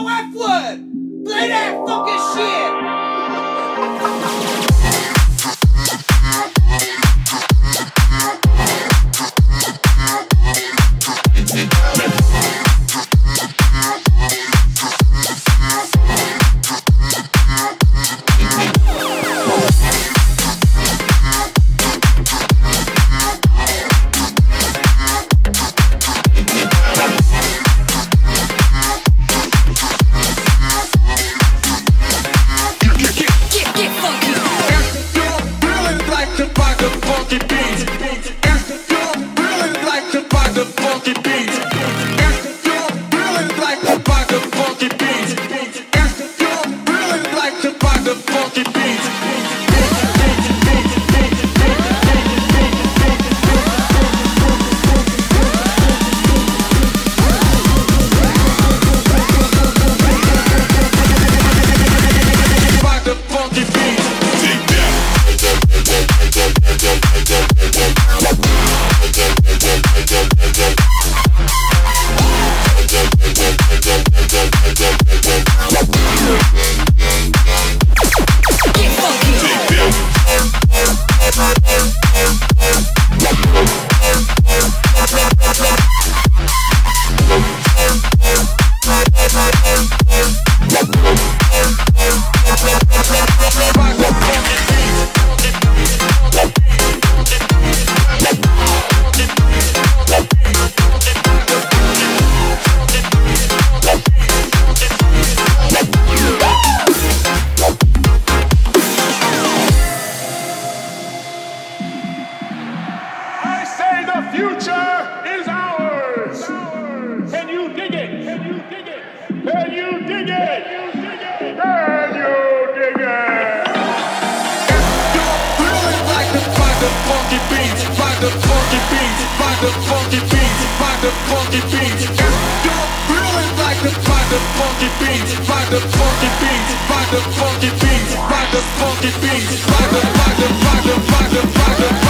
no F-word! Play that fucking shit! Rock the funky beats, rock the